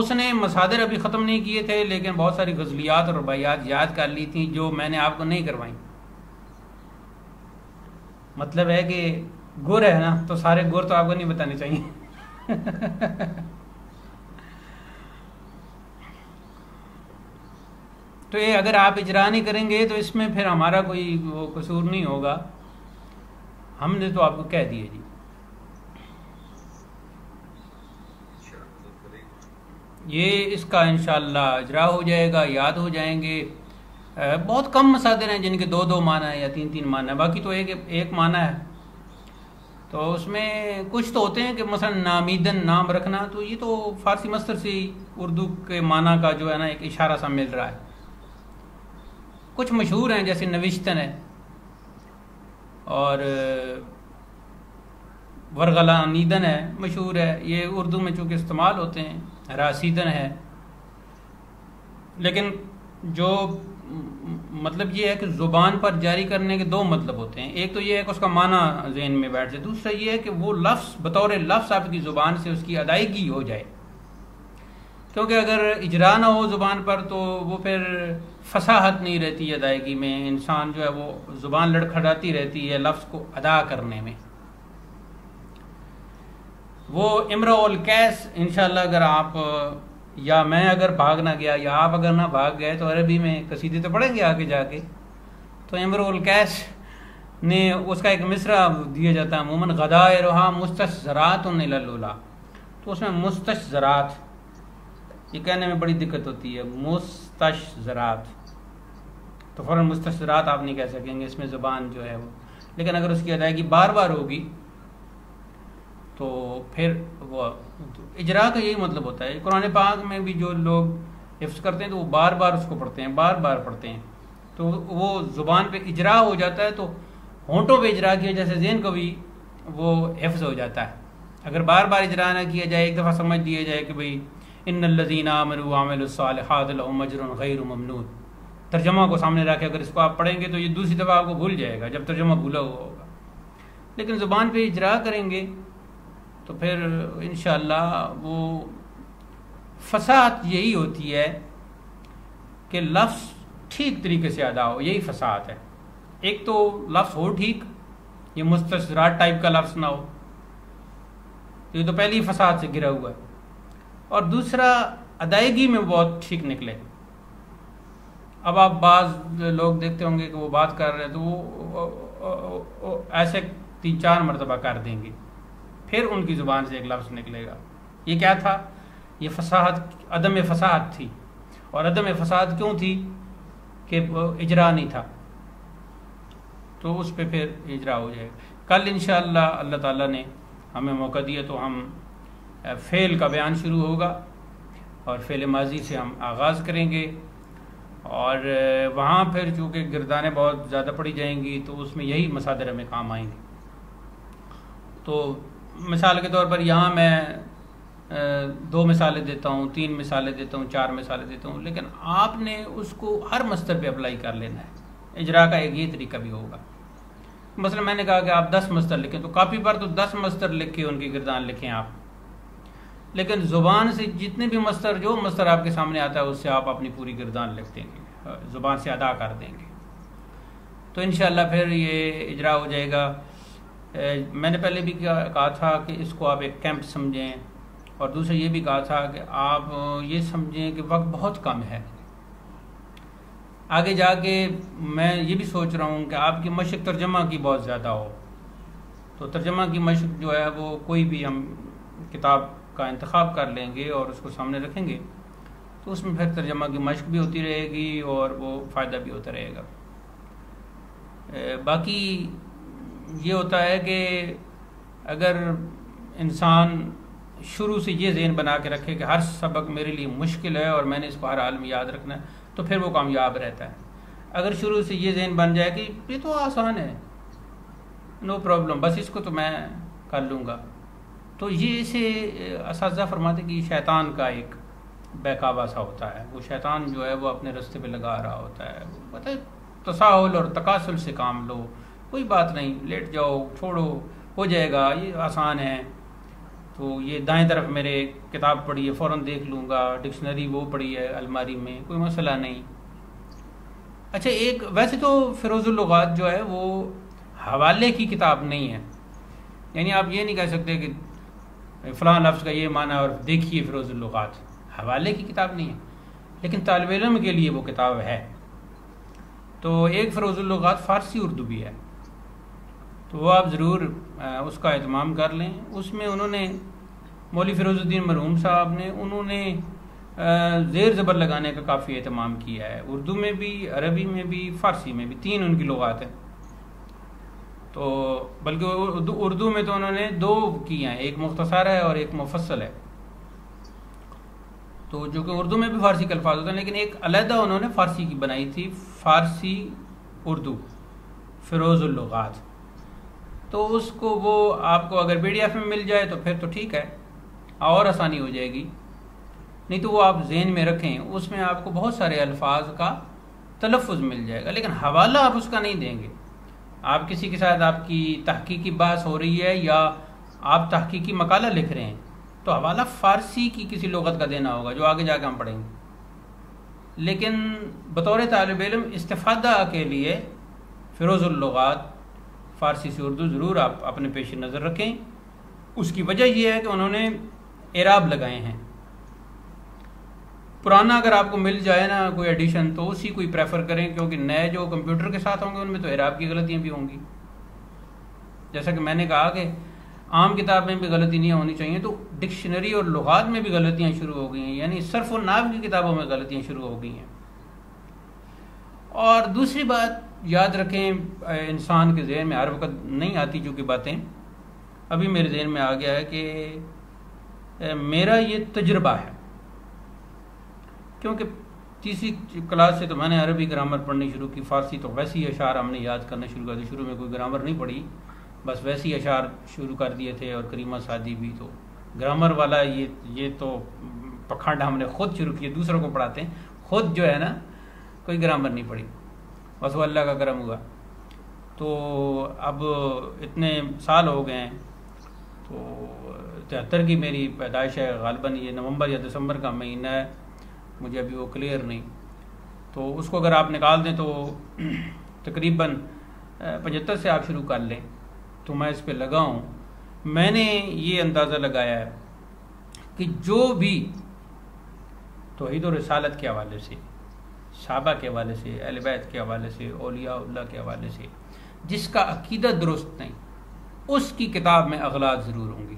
उसने मसादिर अभी ख़त्म नहीं किए थे, लेकिन बहुत सारी गज़लियात और रुबाइयात याद कर ली थी जो मैंने आपको नहीं करवाई। मतलब है कि गुर है ना, तो सारे गुर तो आपको नहीं बताने चाहिए। तो ये अगर आप इजरा नहीं करेंगे तो इसमें फिर हमारा कोई वो कसूर नहीं होगा, हमने तो आपको कह दिया जी। ये इसका इंशाअल्लाह इजरा हो जाएगा, याद हो जाएंगे। बहुत कम मसादिर हैं जिनके दो दो माना है या तीन तीन माना है, बाकी तो एक एक माना है। तो उसमें कुछ तो होते हैं कि मसलन नामीदन नाम रखना, तो ये तो फारसी मस्तर से उर्दू के माना का जो है ना एक इशारा सा मिल रहा है। कुछ मशहूर हैं जैसे नविश्तन है और वर्गलानीदन है, मशहूर है, ये उर्दू में चूँकि इस्तेमाल होते हैं। रासीदन है, लेकिन जो मतलब ये है कि ज़ुबान पर जारी करने के दो मतलब होते हैं। एक तो ये है कि उसका माना जहन में बैठ जाए, दूसरा ये है कि वो लफ्ज़ बतौर लफ्ज़ आपकी ज़ुबान से उसकी अदायगी हो जाए। क्योंकि अगर इजरा ना हो ज़ुबान पर तो वो फिर फसाहत नहीं रहती है अदायगी में, इंसान जो है वो ज़ुबान लड़खड़ाती रहती है लफ्ज़ को अदा करने में। वो इमराउल कैस इंशाल्लाह, अगर आप या मैं अगर भाग ना गया या आप अगर ना भाग गए तो अरबी में कसीदे तो पढ़ेंगे आगे जाके। तो इमराउल कैस ने उसका एक मिसरा दिया जाता है अमूमन, गदाए रोहा मुस्तशरात लल्ला। तो उसमें मुस्तशरात ये कहने में बड़ी दिक्कत होती है, मुस्तशरात, तो फ़ौरन मुस्तशरात आप नहीं कह सकेंगे, इसमें ज़ुबान जो है वो। लेकिन अगर उसकी अदायगी बार बार होगी तो फिर वो इजरा का यही मतलब होता है। कुरान पाक में भी जो लोग हिफ्ज़ करते हैं तो वो बार बार उसको पढ़ते हैं, बार बार पढ़ते हैं, तो वो ज़ुबान पे इजरा हो जाता है। तो होंठों पे इजरा की वजह से ज़हन को भी वो हिफ्ज़ हो जाता है। अगर बार बार इजरा ना किया जाए, एक दफ़ा समझ दिया जाए कि भाई इन्नल्लज़ीना आमनू वअमिलुस्सालिहात लहुम अज्रुन गैरु ममनून, तर्जमा को सामने रखे अगर इसको आप पढ़ेंगे तो ये दूसरी दफ़ा आपको भूल जाएगा जब तर्जमा भूला हुआ होगा। लेकिन ज़ुबान पे इजरा करेंगे तो फिर इंशाअल्लाह वो फसाहत यही होती है कि लफ्ज़ ठीक तरीके से अदा हो, यही फसाहत है। एक तो लफ्ज़ हो ठीक, ये मुस्तशरात टाइप का लफ्ज़ ना हो, ये तो पहली फसाहत से घिरा हुआ है। और दूसरा अदायगी में बहुत ठीक निकले। अब आप बाज़ लोग देखते होंगे कि वो बात कर रहे हैं तो वो ऐसे 3-4 मरतबा कर देंगे, फिर उनकी ज़ुबान से एक लफ्ज़ निकलेगा। ये क्या था? ये फसाहत, अदम फसाहत थी। और अदम फसाहत क्यों थी? कि इजरा नहीं था, तो उस पर फिर इजरा हो जाएगा। कल इंशाअल्लाह अल्लाह ताला ने हमें मौका दिया तो हम फ़ेल का बयान शुरू होगा और फ़ेल माजी से हम आगाज़ करेंगे। और वहाँ फिर चूँकि गिरदाने बहुत ज़्यादा पड़ी जाएंगी तो उसमें यही मसादर हमें काम आएंगे। तो मिसाल के तौर पर यहाँ मैं 2 मिसालें देता हूँ, 3 मिसालें देता हूँ, 4 मिसालें देता हूँ, लेकिन आपने उसको हर मस्तर पे अप्लाई कर लेना है। इजरा का एक ये तरीका भी होगा। मसलन मैंने कहा कि आप 10 मस्तर लिखें तो कापी पर तो 10 मस्तर लिख के उनके गिरदान लिखें आप, लेकिन ज़ुबान से जितने भी मस्तर, जो मस्तर आपके सामने आता है उससे आप अपनी पूरी गिरदान लिख देंगे, ज़ुबान से अदा कर देंगे, तो इंशाअल्लाह फिर ये इजरा हो जाएगा। मैंने पहले भी कहा था कि इसको आप एक कैंप समझें, और दूसरा ये भी कहा था कि आप ये समझें कि वक्त बहुत कम है। आगे जाके मैं ये भी सोच रहा हूँ कि आपकी मशक़ तर्जमा की बहुत ज़्यादा हो, तो तर्जमा की मशक़ जो है वो कोई भी हम किताब का इंतखाब कर लेंगे और उसको सामने रखेंगे तो उसमें फिर तर्जमा की मशक भी होती रहेगी और वो फ़ायदा भी होता रहेगा। बाकी ये होता है कि अगर इंसान शुरू से ये ज़हन बना के रखे कि हर सबक मेरे लिए मुश्किल है और मैंने इसको हर हाल में याद रखना है तो फिर वो कामयाब रहता है। अगर शुरू से ये ज़हन बन जाए कि ये तो आसान है, नो प्रॉब्लम, बस इसको तो मैं कर लूँगा, तो ये इसे असाज़ा फरमाते कि शैतान का एक बहकावा सा होता है। वो शैतान जो है वो अपने रास्ते पे लगा रहा होता है। पता है, तसाहुल और तकासुल से काम लो, कोई बात नहीं, लेट जाओ, छोड़ो, हो जाएगा, ये आसान है। तो ये दाएं तरफ मेरे किताब पड़ी है, फ़ौरन देख लूँगा, डिक्शनरी वो पड़ी है अलमारी में, कोई मसला नहीं। अच्छा, एक वैसे तो फ़िरोज़ुल लुग़ात जो है वो हवाले की किताब नहीं है, यानी आप ये नहीं कह सकते कि फ़लाँ लफ्ज़ का ये माना और देखिए फ़िरोज़ुल लुग़ात, हवाले की किताब नहीं है, लेकिन तालिबे इल्म के लिए वो किताब है। तो एक फ़िरोज़ुल लुग़ात फ़ारसी उर्दू भी है, तो वह आप ज़रूर उसका अहतमाम कर लें। उसमें उन्होंने मौलवी फ़िरोज़ुद्दीन मरहूम साहब ने उन्होंने ज़ेर ज़बर लगाने का काफ़ी अहतमाम किया है, उर्दू में भी, अरबी में भी, फ़ारसी में भी, 3 उनकी लुग़ात है। तो बल्कि उर्दू में तो उन्होंने 2 की हैं, एक मुख्तसर है और एक मुफस्सल है, तो जो कि उर्दू में भी फ़ारसी के अल्फाज होते हैं, लेकिन एक अलहदा उन्होंने फ़ारसी की बनाई थी, फ़ारसी उर्दू फ़िरोज़ुल लुग़ात। तो उसको वो आपको अगर PDF में मिल जाए तो फिर तो ठीक है और आसानी हो जाएगी, नहीं तो वो आप जहन में रखें, उसमें आपको बहुत सारे अल्फाज का तलफ़ुज़ मिल जाएगा, लेकिन हवाला आप उसका नहीं देंगे। आप किसी के साथ आपकी तहकीकी बहस हो रही है या आप तहकीकी मकाला लिख रहे हैं तो हवाला फ़ारसी की किसी लुग़त का देना होगा जो आगे जाके हम पढ़ेंगे। लेकिन बतौर तालिब इल्म इस्तिफ़ादा के लिए फ़िरोज़ुल लुग़ात फ़ारसी से उर्दू ज़रूर आप अपने पेश नज़र रखें। उसकी वजह यह है कि उन्होंने एराब लगाए हैं। पुराना अगर आपको मिल जाए ना कोई एडिशन तो उसी को ही प्रेफर करें, क्योंकि नए जो कंप्यूटर के साथ होंगे उनमें तो एराब की गलतियाँ भी होंगी। जैसा कि मैंने कहा कि आम किताब में भी गलती नहीं होनी चाहिए, तो डिक्शनरी और लुगात में भी गलतियाँ शुरू हो गई हैं, यानी सर्फ़ और नाव की किताबों में गलतियाँ शुरू हो गई हैं। और दूसरी बात याद रखें, इंसान के जहन में हर वक्त नहीं आती जो कि बातें, अभी मेरे जहन में आ गया है कि मेरा ये तजुर्बा है, क्योंकि तीसरी क्लास से तो मैंने अरबी ग्रामर पढ़नी शुरू की, फ़ारसी तो वैसे ही अशार हमने याद करना शुरू कर दिया, शुरू में कोई ग्रामर नहीं पढ़ी, बस वैसे ही अशार शुरू कर दिए थे। और करीमा सादी भी, तो ग्रामर वाला ये तो पखंड हमने खुद शुरू किया, दूसरों को पढ़ाते हैं, खुद जो है ना कोई ग्रामर नहीं पड़ी, बस वो अल्लाह का करम हुआ। तो अब इतने साल हो गए हैं, तो 73 की मेरी पैदाइश है, गालबन ये नवंबर या दिसंबर का महीना है, मुझे अभी वो क्लियर नहीं। तो उसको अगर आप निकाल दें तो तकरीबन 75 से आप शुरू कर लें, तो मैं इस पर लगा हूँ। मैंने ये अंदाज़ा लगाया है कि जो भी तौहीद और रिसालत के हवाले से, साहबा के हवाले से, अहले बैत के हवाले से, औलिया उल्लाह के हवाले से जिसका अकीदा दुरुस्त नहीं, उसकी किताब में अगलात ज़रूर होंगी।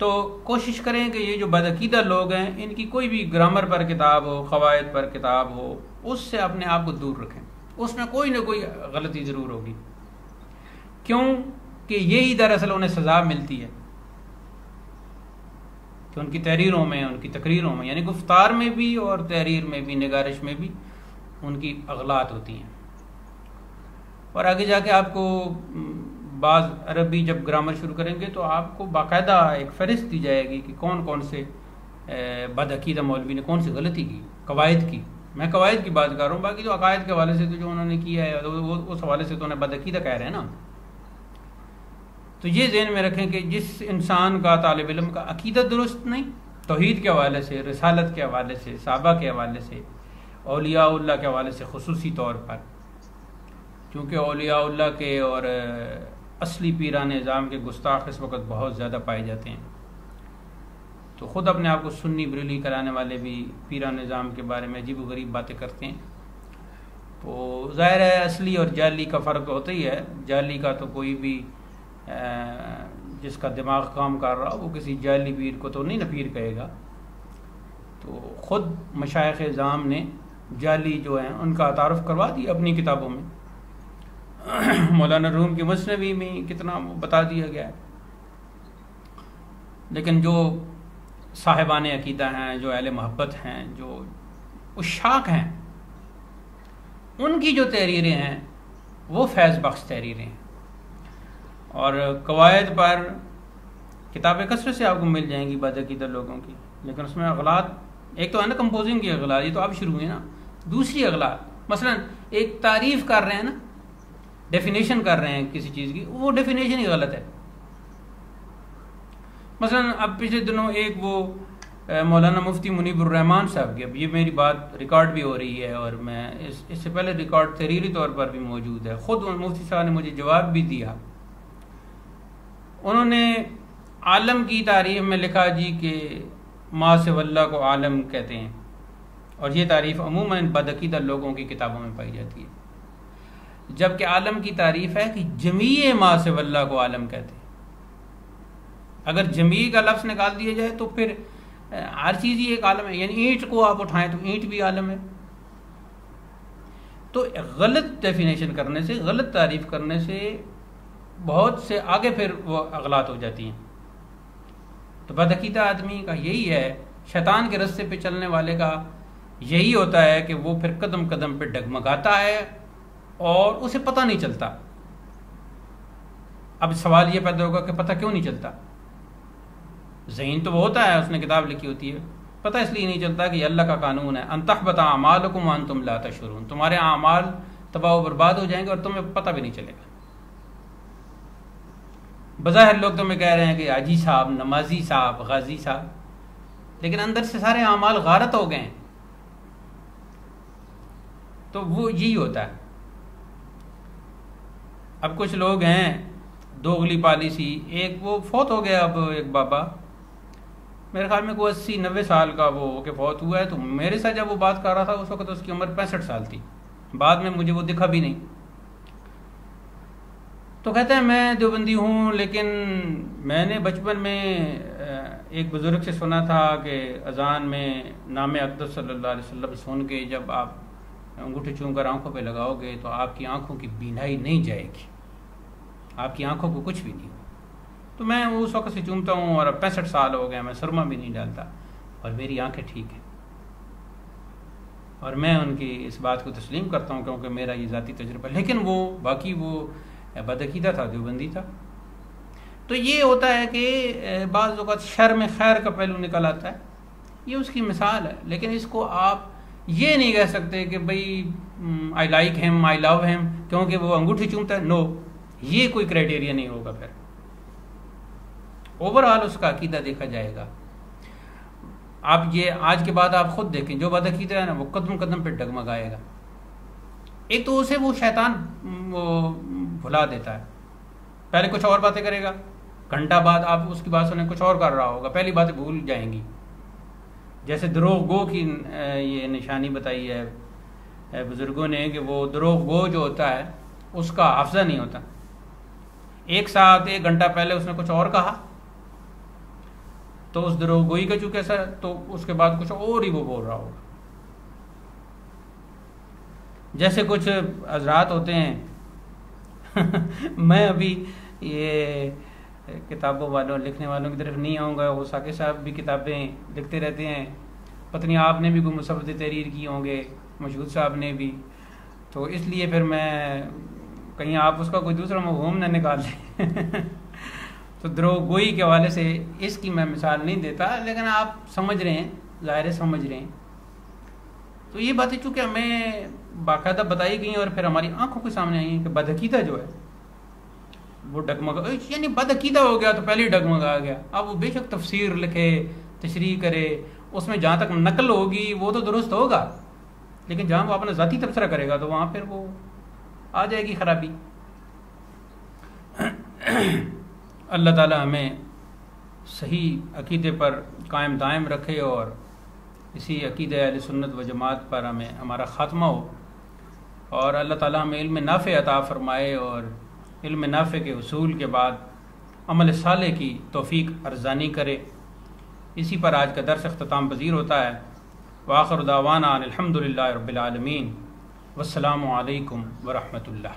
तो कोशिश करें कि ये जो बदअकीदा लोग हैं, इनकी कोई भी ग्रामर पर किताब हो, क़वायद पर किताब हो, उससे अपने आप को दूर रखें। उसमें कोई ना कोई गलती ज़रूर होगी, क्योंकि यही दरअसल उन्हें सज़ा मिलती है कि उनकी तहरीरों में, उनकी तकरीरों में, यानी गुफ्तार में भी और तहरीर में भी, निगारिश में भी उनकी अगलात होती हैं। और आगे जाके आपको बाज़ अरबी जब ग्रामर शुरू करेंगे तो आपको बाकायदा एक फ़हरिस्त दी जाएगी कि कौन कौन से बदअक़ीदा मौलवी ने कौन सी गलती की कवायद की। मैं कवायद की बात कर रहा हूँ, बाकी तो अकायद के हवाले से तो जो उन्होंने किया है वो उस हवाले से तो उन्हें बदअक़ीदा कह रहे हैं ना। तो ये ज़हन में रखें कि जिस इंसान का, तालिब इल्म का अक़ीदा दुरुस्त नहीं, तौहीद के हवाले से, रिसालत के हवाले से, साहबा के हवाले से, औलिया उल्लाह के हवाले से खुसूसी तौर पर, क्योंकि औलिया उल्लाह के और असली पीरान निज़ाम के गुस्ताख इस वक्त बहुत ज़्यादा पाए जाते हैं। तो ख़ुद अपने आप को सुन्नी बरेली कराने वाले भी पीरान निज़ाम के बारे में अजीब गरीब बातें करते हैं। तो ज़ाहिर है असली और जाली का फ़र्क होता ही है। जाली का तो कोई भी जिसका दिमाग काम कर रहा हो वो किसी जाली पीर को तो नहीं न पीर कहेगा। तो ख़ुद मशाइख़ निज़ाम ने जाली जो हैं उनका तारुफ करवा दिया अपनी किताबों में। मौलाना रूम की मसनवी में कितना बता दिया गया है, लेकिन जो साहिबान अकीदा हैं, जो अहले मोहब्बत हैं, जो उशाक हैं, उनकी जो तहरीरें हैं वो फैज़ बख्श तहरीरें हैं। और कवायद पर किताबें कसरत से आपको मिल जाएंगी बदअकीदा लोगों की, लेकिन उसमें अगलात एक तो है ना, कंपोजिंग की अगलात ये तो अब शुरू हुई ना। दूसरी अगलात मसलन एक तारीफ़ कर रहे हैं ना, डेफिनेशन कर रहे हैं किसी चीज़ की, वो डेफिनेशन ही गलत है। मसलन अब पिछले दिनों एक वो मौलाना मुफ्ती मुनीबुर रहमान साहब की, अब ये मेरी बात रिकॉर्ड भी हो रही है और मैं इससे पहले रिकॉर्ड तहरीरी तौर पर भी मौजूद है, ख़ुद मुफ्ती साहब ने मुझे जवाब भी दिया। उन्होंने आलम की तारीफ में लिखा जी कि माँ से वल्ला को आलम कहते हैं, और ये तारीफ़ अमूमन बदअक़ीदा लोगों की किताबों में पाई जाती है, जबकि आलम की तारीफ है कि जमीए माँ से वल्ला को आलम कहते हैं। अगर जमी का लफ्ज़ निकाल दिया जाए तो फिर हर चीज़ ही एक आलम है, यानी ईंट को आप उठाएं तो ईंट भी आलम है। तो गलत डेफिनेशन करने से, गलत तारीफ करने से बहुत से आगे फिर वो अगलात हो जाती हैं। तो बदअक़ीदा आदमी का यही है, शैतान के रस्ते पे चलने वाले का यही होता है कि वो फिर कदम कदम पे डगमगाता है और उसे पता नहीं चलता। अब सवाल ये पैदा होगा कि पता क्यों नहीं चलता? ज़हीन तो वो होता है, उसने किताब लिखी होती है, पता इसलिए नहीं चलता कि अल्लाह का कानून है, अन तहबता अमालकुम व अंतुम ला तशऊरून, तुम्हारे अमाल तबाह व बर्बाद हो जाएंगे और तुम्हें पता भी नहीं चलेगा। बज़ाहिर लोग तुम्हें कह रहे हैं कि हाजी साहब, नमाजी साहब, गाजी साहब, लेकिन अंदर से सारे अमाल गारत हो गए हैं। तो वो यही होता है। अब कुछ लोग हैं दोगली पॉलिसी, एक वो फौत हो गया, अब एक बाबा मेरे ख्याल में कोई 80-90 साल का वो होके फौत हुआ है। तो मेरे साथ जब वो बात कर रहा था उस वक्त तो उसकी उम्र 65 साल थी, बाद में मुझे वो दिखा भी नहीं। तो कहते हैं मैं देवबंदी हूँ, लेकिन मैंने बचपन में एक बुज़ुर्ग से सुना था कि अजान में नाम अक़दस सल्लल्लाहु अलैहि वसल्लम सुन के जब आप अंगूठे चूमकर आंखों पे लगाओगे तो आपकी आंखों की बीनाई नहीं जाएगी, आपकी आंखों को कुछ भी नहीं। तो मैं उस वक्त से चूमता हूँ और अब 65 साल हो गए, मैं सुरमा भी नहीं डालता और मेरी आंखें ठीक हैं। और मैं उनकी इस बात को तस्लीम करता हूँ क्योंकि मेरा ये ज़ाती तजुर्बा, लेकिन वो बाकी वो बदअक़ीदा था, देवबंदी था। तो ये होता है कि बाज़ औक़ात शर में खैर का पहलू निकल आता है, ये उसकी मिसाल है। लेकिन इसको आप ये नहीं कह सकते कि भाई I like him, I love him, क्योंकि वो अंगूठी चूमता है। नो, ये कोई क्राइटेरिया नहीं होगा। फिर ओवरऑल उसका अकीदा देखा जाएगा। आप ये आज के बाद आप खुद देखें, जो बदअकीदा है ना वो कदम कदम पे डगमगाएगा। एक तो उसे वो शैतान वो भुला देता है, पहले कुछ और बातें करेगा, घंटा बाद आप उसकी बात सुने कुछ और कर रहा होगा, पहली बातें भूल जाएंगी। जैसे दरोग गो की ये निशानी बताई है बुजुर्गों ने कि वो दरोग गो जो होता है उसका हाफजा नहीं होता। एक साथ एक घंटा पहले उसने कुछ और कहा तो उस दरोग गोई का चूके सर, तो उसके बाद कुछ और ही वो बोल रहा होगा। जैसे कुछ हजरात होते हैं मैं अभी ये किताबों वालों लिखने वालों की तरफ नहीं आऊँगा, वो साकिब साहब भी किताबें लिखते रहते हैं, पत्नी आपने भी कोई मुसब्बत तहरीर की होंगे, मशहूद साहब ने भी, तो इसलिए फिर मैं कहीं आप उसका कोई दूसरा मफहूम ना निकाल लें तो दरोगोई के हवाले से इसकी मैं मिसाल नहीं देता, लेकिन आप समझ रहे हैं, ज़ाहिर समझ रहे हैं। तो ये बातें चूँकि हमें बाकायदा बताई गई और फिर हमारी आंखों के सामने आई कि बदअकीदा जो है वो डगमगा, यानी बदअकीदा हो गया तो पहले ही डगमगा गया। अब वो बेशक तफसीर लिखे, तशरीह करे, उसमें जहाँ तक नकल होगी वो तो दुरुस्त होगा, लेकिन जहाँ वो अपना ज़ाती तबसरा करेगा तो वहाँ फिर वो आ जाएगी खराबी। अल्लाह ताला हमें सही अकीदे पर कायम दायम रखे और इसी अकीदे अहले सुन्नत व जमात पर हमें हमारा ख़ात्मा हो, और अल्लाह ताला हमें इल्म नाफ़े अता फ़रमाए और इल्म नाफ़े के उसूल के बाद अमल साले की तौफीक अर्ज़ानी करे। इसी पर आज का दर्स अख्ताम पज़ीर होता है। वाखिर दावाना अनिल हम्दुलिल्लाहि रब्बिल आलमीन। वस्सलामु अलैकुम वरहमतुल्लाह।